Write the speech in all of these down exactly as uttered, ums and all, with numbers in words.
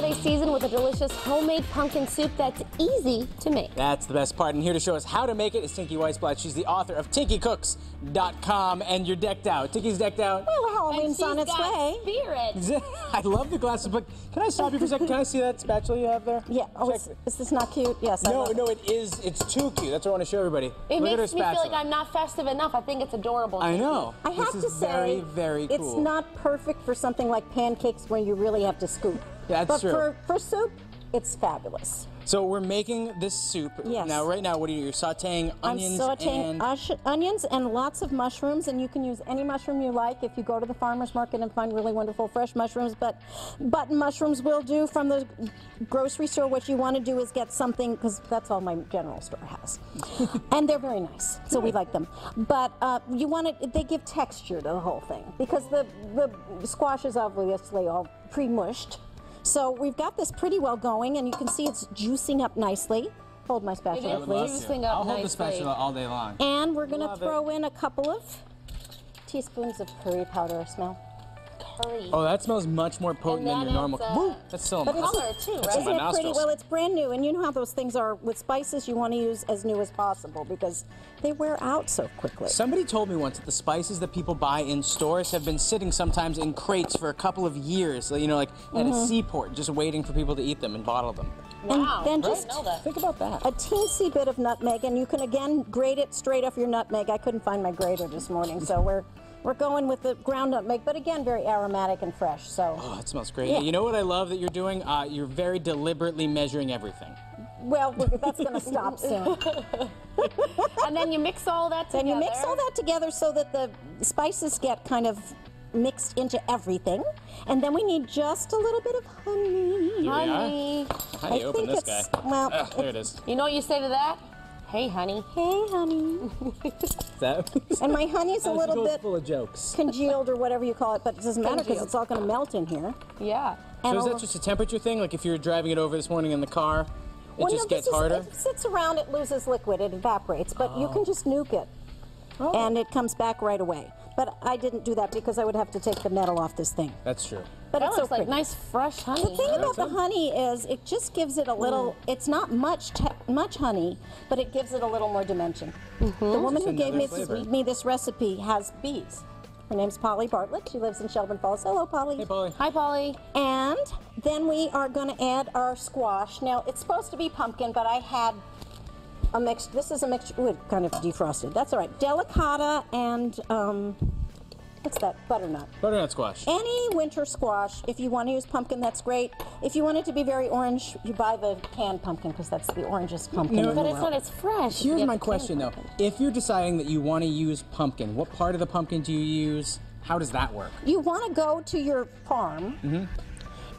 holiday season with a delicious homemade pumpkin soup that's easy to make. That's the best part, and here to show us how to make it is Tinky Weisblat. She's the author of Tinky Cooks dot com, and you're decked out. Tinky's decked out. Well, Halloween's on its way. Spirit. I love the glasses, but can I stop you for a second? Can I see that spatula you have there? Yeah. Oh, is, is this not cute? Yes. No, I no, it is. It's too cute. That's what I want to show everybody. It Look makes at her spatula. me feel like I'm not festive enough. I think it's adorable. I know. I have this to say, very, very cool. It's not perfect for something like pancakes where you really have to scoop. That's but true. But for, for soup, it's fabulous. So we're making this soup. Yes. Now, right now, what are you? You're sauteing onions. I'm sauteing and... onions and lots of mushrooms, and you can use any mushroom you like if you go to the farmer's market and find really wonderful fresh mushrooms. But button mushrooms will do from the grocery store. What you want to do is get something, because that's all my general store has. And they're very nice, so we like them. But uh, you want to, they give texture to the whole thing, because the, the squash is obviously all pre-mushed. So we've got this pretty well going, and you can see it's juicing up nicely. Hold my spatula, please. Juicing up I'll hold nicely. the spatula all day long. And we're going to throw it. in a couple of teaspoons of curry powder. Smell. Curry. Oh, that smells much more potent than your normal. Woo! That's so much. But it's color too, right? Isn't it pretty? Well, it's brand new, and you know how those things are with spices. You want to use as new as possible because they wear out so quickly. Somebody told me once that the spices that people buy in stores have been sitting sometimes in crates for a couple of years, you know, like at mm-hmm. a seaport, just waiting for people to eat them and bottle them. Wow, and then just think about that. A teensy bit of nutmeg, and you can again grate it straight off your nutmeg. I couldn't find my grater this morning, so we're. We're going with the ground nutmeg, but again, very aromatic and fresh, so. Oh, it smells great. Yeah. You know what I love that you're doing? Uh, you're very deliberately measuring everything. Well, that's going to stop soon. And then you mix all that together. And you mix all that together so that the spices get kind of mixed into everything. And then we need just a little bit of honey. Honey. How do you open this guy? Well, oh, there it is. You know what you say to that? Hey, honey. Hey, honey. That and my honey's a little bit full of jokes. Congealed or whatever you call it, but it doesn't matter because it's all going to melt in here. Yeah. And so is that just a temperature thing? Like if you're driving it over this morning in the car, it well, just no, gets is, harder? It sits around, it loses liquid, it evaporates, but oh. you can just nuke it. Oh. And it comes back right away. But I didn't do that because I would have to take the metal off this thing. That's true. But that it's looks so like nice fresh honey. The thing about the honey is it just gives it a little, mm. it's not much much honey, but it gives it a little more dimension. Mm-hmm. The woman who gave me this, me this recipe has bees. Her name's Polly Bartlett. She lives in Shelburne Falls. Hello, Polly. Hey, Polly. Hi, Polly. And then we are going to add our squash. Now, it's supposed to be pumpkin, but I had a mix. This is a mixture. Ooh, it kind of defrosted. That's all right. Delicata and um, what's that? Butternut. Butternut squash. Any winter squash. If you want to use pumpkin, that's great. If you want it to be very orange, you buy the canned pumpkin because that's the orangest pumpkin. No, but it's not as fresh. Here's my question though. If you're deciding that you want to use pumpkin, what part of the pumpkin do you use? How does that work? You want to go to your farm mm-hmm.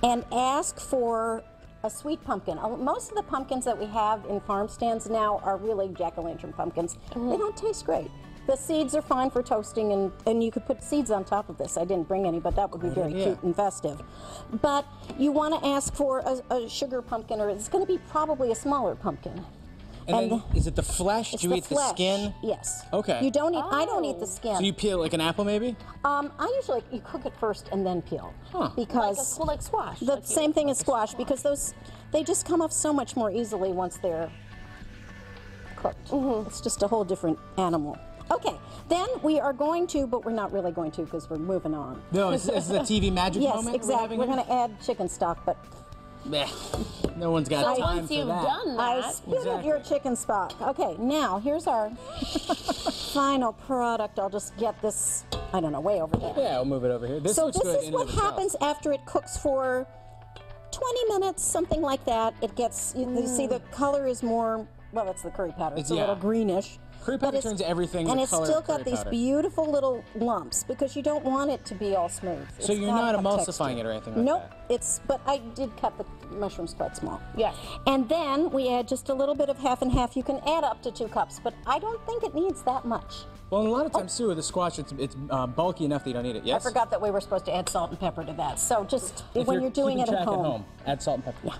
and ask for a sweet pumpkin. Most of the pumpkins that we have in farm stands now are really jack-o'-lantern pumpkins. Mm-hmm. They don't taste great. The seeds are fine for toasting, and, and you could put seeds on top of this. I didn't bring any, but that would be very yeah. cute and festive. But you want to ask for a, a sugar pumpkin, or it's going to be probably a smaller pumpkin. And, and then, the, is it the flesh? Do you the eat flesh. the skin? Yes. Okay. You don't eat, oh. I don't eat the skin. So you peel like an apple maybe? Um, I usually, you cook it first and then peel. Huh. Because. Like, a, well, like squash. The like same thing like as squash, squash because those, they just come off so much more easily once they're cooked. Mm-hmm. It's just a whole different animal. Okay, then we are going to, but we're not really going to because we're moving on. No, this is a T V magic yes, moment. Yes, exactly. We're, we're going to add chicken stock, but. No one's got so time for that. So once you've done that. I spit exactly. at your chicken stock. Okay, now here's our final product. I'll just get this, I don't know, way over there. Yeah, I'll move it over here. This so looks this good is what happens itself. after it cooks for twenty minutes, something like that. It gets, you, mm. you see the color is more, well, it's the curry powder. It's, it's a yeah. little greenish. Curry powder turns everything and it's still got these beautiful little lumps because you don't want it to be all smooth. So you're not emulsifying it or anything like that? Nope, it's, but I did cut the mushrooms quite small. Yes. And then we add just a little bit of half and half. You can add up to two cups, but I don't think it needs that much. Well, and a lot of times, oh. too, with the squash, it's, it's uh, bulky enough that you don't need it, yes? I forgot that we were supposed to add salt and pepper to that. So just if when you're, you're doing it at home, at home, add salt and pepper. Yeah.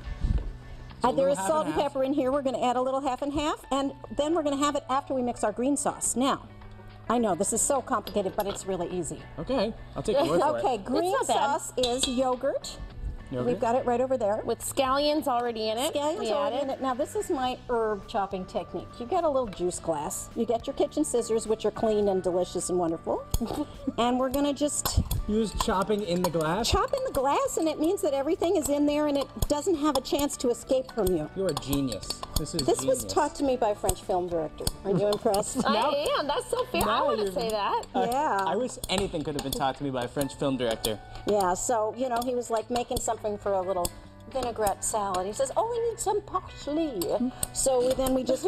So there is salt and, and pepper in here. We're going to add a little half and half, and then we're going to have it after we mix our green sauce. Now, I know this is so complicated, but it's really easy. Okay, I'll take your word for it. Okay, green sauce is yogurt, Okay. We've got it right over there. With scallions already in it. Scallions we already in it. Now this is my herb chopping technique. You get a little juice glass. You get your kitchen scissors, which are clean and delicious and wonderful. And we're gonna just... Use chopping in the glass? Chop in the glass, and it means that everything is in there and it doesn't have a chance to escape from you. You're a genius. This is This genius. was taught to me by a French film director. Are you impressed? I now, am. That's so fair. I want to say that. Uh, yeah. I wish anything could have been taught to me by a French film director. Yeah, so, you know, he was like making something for a little vinaigrette salad. He says, oh, we need some parsley. So we, then we just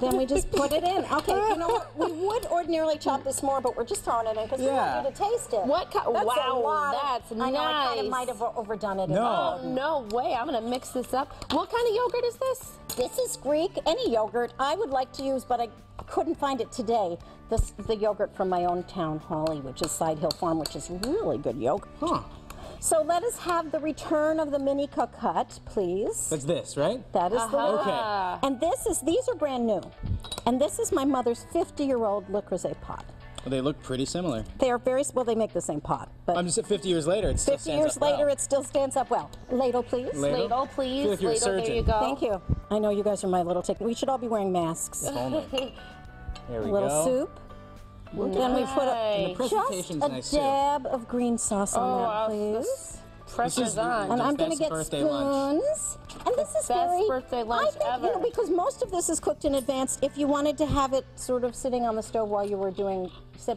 then we just put it in. Okay, you know what? We would ordinarily chop this more, but we're just throwing it in because yeah. we want you to taste it. What kind? Wow, that's nice. I know, I kind of might have overdone it. No, oh, no way. I'm gonna mix this up. What kind of yogurt is this? This is Greek. Any yogurt I would like to use, but I couldn't find it today. This the yogurt from my own town, Holly, which is Sidehill Farm, which is really good yogurt. Huh. So let us have the return of the mini cocotte, please. That's this, right? That is uh-huh. the okay. And this is these are brand new. And this is my mother's fifty-year-old Le Creuset pot. Well, they look pretty similar. They are very well. They make the same pot, but I'm just at fifty years later. It still stands up well. fifty years later, it still stands up well. Ladle, please. Ladle, Ladle please. I feel like you're a surgeon. Ladle, there you go. Thank you. I know you guys are my little tick. We should all be wearing masks. There we a little go. soup. Nice. Then we put a, the just a nice dab too. of green sauce on oh, there, please. Pressure's on. And I'm going to get spoons. Lunch. And this is best very, birthday lunch I think, ever. You know, because most of this is cooked in advance. If you wanted to have it sort of sitting on the stove while you were doing,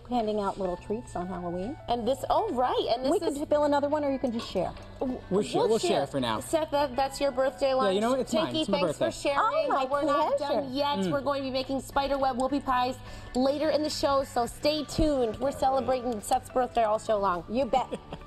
handing out little treats on Halloween. And this, oh right, and this we is. We could bill another one, or you can just share. We'll, we'll, share, we'll share. share for now. Seth, that, that's your birthday lunch. Yeah, you know what? It's Tinky, mine. It's my thanks birthday. for sharing. Oh, my but we're pleasure. not done yet. Mm. We're going to be making spiderweb whoopie pies later in the show, so stay tuned. We're celebrating Seth's birthday all show long. You bet.